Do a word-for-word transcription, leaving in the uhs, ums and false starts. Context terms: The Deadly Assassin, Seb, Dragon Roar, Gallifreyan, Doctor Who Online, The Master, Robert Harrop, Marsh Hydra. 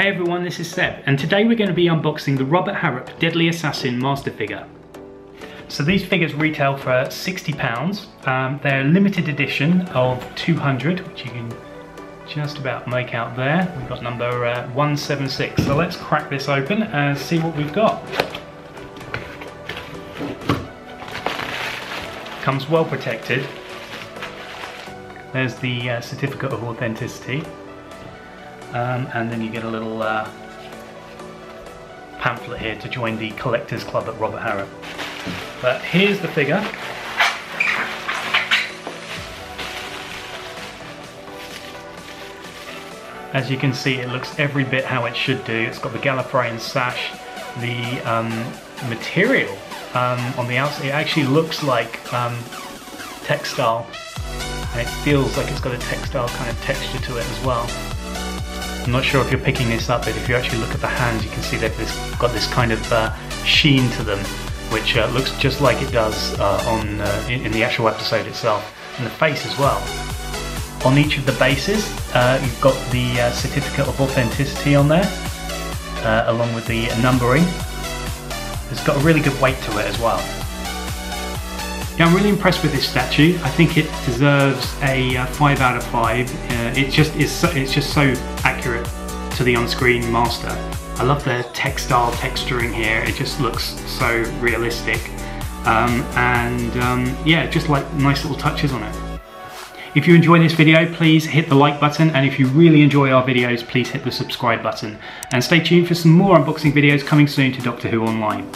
Hey everyone, this is Seb, and today we're going to be unboxing the Robert Harrop Deadly Assassin Master figure. So these figures retail for sixty pounds. Um, they're a limited edition of two hundred, which you can just about make out there. We've got number uh, one seven six. So let's crack this open and see what we've got. Comes well protected. There's the uh, certificate of authenticity. Um, and then you get a little uh, pamphlet here to join the collectors club at Robert Harrop. But here's the figure. As you can see, it looks every bit how it should do. It's got the Gallifreyan sash, the um, material um, on the outside. It actually looks like um, textile, and it feels like it's got a textile kind of texture to it as well. I'm not sure if you're picking this up, but if you actually look at the hands, you can see they've got this kind of uh, sheen to them, which uh, looks just like it does uh, on uh, in the actual episode itself, and the face as well. On each of the bases, uh, you've got the uh, certificate of authenticity on there, uh, along with the numbering. It's got a really good weight to it as well. Yeah, I'm really impressed with this statue. I think it deserves a uh, five out of five. Uh, it just is so, it's just so accurate to the on-screen master. I love the textile texturing here. It just looks so realistic, um, and um, yeah, just like nice little touches on it. If you enjoy this video, please hit the like button, and if you really enjoy our videos, please hit the subscribe button. And stay tuned for some more unboxing videos coming soon to Doctor Who Online.